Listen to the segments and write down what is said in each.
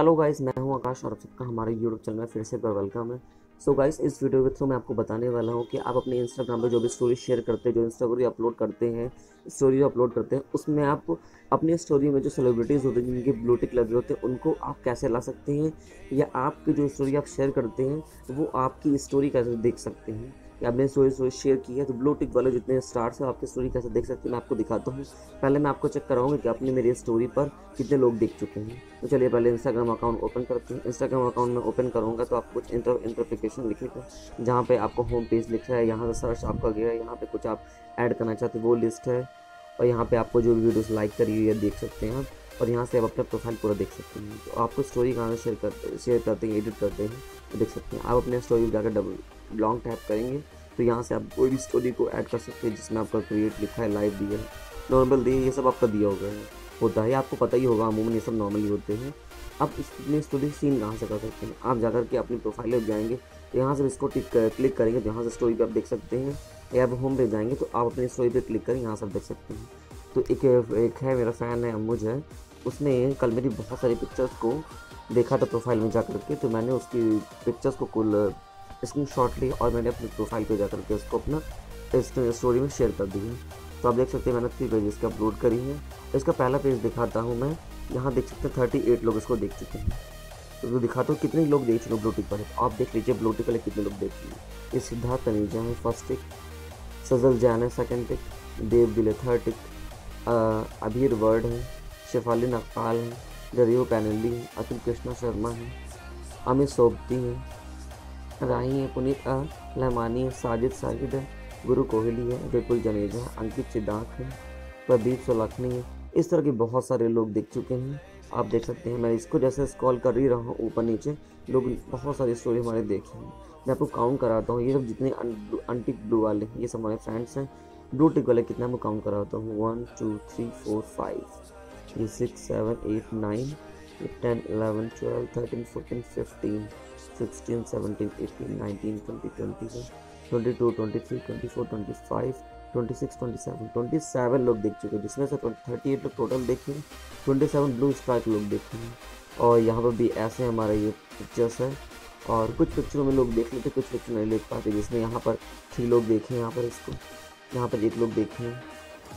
Hello guys, मैं हूं आकाश और आप सबका हमारे YouTube चैनल में फिर से वेलकम है। सो गाइस, इस वीडियो के थ्रू मैं आपको बताने वाला हूं कि आप अपने Instagram पे जो भी स्टोरी शेयर करते हैं, जो इंस्टाग्राम अपलोड करते हैं, स्टोरी अपलोड करते हैं, उसमें आप अपनी स्टोरी में जो सेलिब्रिटीज़ होते हैं, जिनके ब्लू टिक लगे होते हैं, उनको आप कैसे ला सकते हैं, या आपकी जो स्टोरी आप शेयर करते हैं वो आपकी स्टोरी कैसे देख सकते हैं। आपने स्टोरी शेयर की है तो ब्लू टिक वाले जितने स्टार्स हैं आपकी स्टोरी कैसे देख सकते हैं, मैं आपको दिखाता हूँ। पहले मैं आपको चेक कराऊंगा कि आपने मेरी स्टोरी पर कितने लोग देख चुके हैं। तो चलिए पहले इंस्टाग्राम अकाउंट ओपन करते हैं। इंस्टाग्राम अकाउंट में ओपन करूँगा तो आपको कुछ इंटरप्रिकेशन लिखेगा, जहाँ पर आपको होम पेज लिखा है, यहाँ से सर्च आपका गया है, यहाँ पर कुछ आप ऐड करना चाहते हैं वो लिस्ट है, और यहाँ पर आपको जो भी वीडियोज़ लाइक करी हुई है देख सकते हैं आप, और यहाँ से आप अपना प्रोफाइल पूरा देख सकते हैं। तो आपको स्टोरी कहाँ से शेयर करते हैं, एडिट करते हैं तो देख सकते हैं आप। अपने स्टोरी जाकर डबल लॉन्ग टैप करेंगे तो यहाँ से आप कोई भी स्टोरी को ऐड कर सकते हैं, जिसमें आपका क्रिएट लिखा है, लाइव दिया है, नॉर्मल दिया, ये सब आपका दिया होता है, आपको पता ही होगा, अमूमन ये सब नॉर्मली होते हैं। आप अपनी स्टोरी सीन कहाँ से कर सकते हैं, आप जाकर के अपनी प्रोफाइल पर जाएंगे तो यहाँ से इसको क्लिक करेंगे, जहाँ से स्टोरी पर आप देख सकते हैं, या आप होम पे जाएंगे तो आप अपनी स्टोरी पर क्लिक करें, यहाँ से आप देख सकते हैं। तो एक है मेरा फ़ैन है, अमूज है, उसने कल मेरी बहुत सारी पिक्चर्स को देखा था प्रोफाइल में जा कर के, तो मैंने उसकी पिक्चर्स को कुल स्क्रीनशॉट ली और मैंने अपने प्रोफाइल पे जा कर के उसको अपना स्टोरी में शेयर कर दी है। तो आप देख सकते हैं मैंने 3 पेजेस की अपलोड करी है। इसका पहला पेज दिखाता हूँ मैं, यहाँ देख सकते हैं 38 लोग इसको देख चुके हैं। तो दिखाता हूँ कितने लोग देख चुके हैं ब्लू टिक वाले, आप देख लीजिए ब्लू टिक वाले कितने लोग देख लिए। ये सिद्धार्थ तनेजा है फर्स्ट टिक, सजल जान है सेकेंड टिक, देव गिल है थर्ड टिक, अभीर वर्ड है, शेफाली नकपाल है, जरियो पैनली है, अतुल कृष्णा शर्मा है, अमित सोबती है, राही है, पुनीत लहमानी है, साजिद साहिद है, गुरु कोहली है, जयपुल जनेजा है, अंकित सिद्धार्थ है, प्रदीप सोलखनी है। इस तरह के बहुत सारे लोग देख चुके हैं, आप देख सकते हैं। मैं इसको जैसे स्क्रॉल कर ही रहा हूँ ऊपर नीचे, लोग बहुत सारी स्टोरी हमारे देखे हैं। मैं आपको काउंट कराता हूँ, ये सब जितने अंटिक ब्लू वाले ये सब हमारे फ्रेंड्स हैं। ब्लू टिक वाले कितना मैं काउंट कराता हूँ, 1 2 3 4 5 6 7 8 9 10 11 12 13 14 15 16 17 18 19 20 21 22 23 24 25 26 27 27 लोग देख चुके हैं, जिसमें से 38 लोग टोटल देखे, 27 ब्लू स्ट्राइक लोग देखे हैं। और यहाँ पर भी ऐसे हमारे ये पिक्चर्स हैं, और कुछ पिक्चरों में लोग देख लेते, कुछ पिक्चर नहीं देख पाते, जिसमें यहाँ पर 3 लोग देखे, यहाँ पर इसको, यहाँ पर 1 लोग देखे हैं।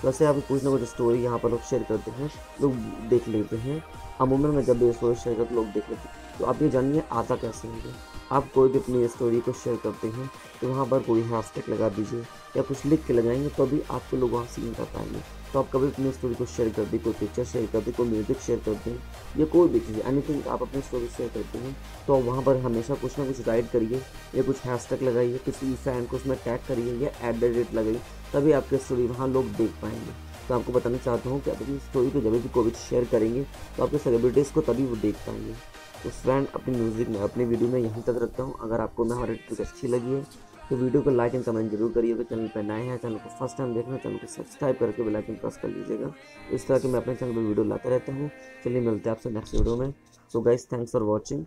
वैसे आप कुछ ना कुछ स्टोरी यहाँ पर लोग शेयर करते हैं, लोग देख लेते हैं, अमूमन में जब ये स्टोरी शेयर करते लोग देख लेते हैं। तो आप ये जानिए आता कैसे होंगे, आप कोई भी अपनी स्टोरी को शेयर करते हैं तो वहाँ पर कोई हैशटैग लगा दीजिए या कुछ लिख के लगाएंगे तो भी आपको लोग वहाँ से नहीं कर पाएंगे। तो आप कभी अपनी स्टोरी को शेयर कर दी, कोई पिक्चर शेयर कर दी, कोई म्यूज़िक शेयर करते हैं, या कोई भी चीज़ एनीथिंग आप अपनी स्टोरी शेयर करते हैं तो वहाँ पर हमेशा कुछ ना कुछ राइट करिए, या कुछ हैशटैग लगाइए, किसी फैन को उसमें टैग करिए, या @ लगाइए, तभी आपकी स्टोरी वहाँ लोग देख पाएंगे। तो आपको बताना चाहता हूँ कि आप अपनी स्टोरी को जब भी कोई शेयर करेंगे तो आपके सेलिब्रिटीज़ को तभी वो देख पाएंगे। तो फ्रेंड, अपनी म्यूज़िक में, अपनी वीडियो में यहीं तक रखता हूँ। अगर आपको हमारी ट्रिक अच्छी लगी है तो वीडियो को लाइक एंड कमेंट जरूर करिएगा। चैनल पर नए हैं, चैनल को फर्स्ट टाइम देखना, चैनल को सब्सक्राइब करके बेल आइकन प्रेस कर लीजिएगा। इस तरह के मैं अपने चैनल पर वीडियो लाता रहता हूँ। चलिए मिलते हैं आपसे नेक्स्ट वीडियो में। So guys, thanks for watching.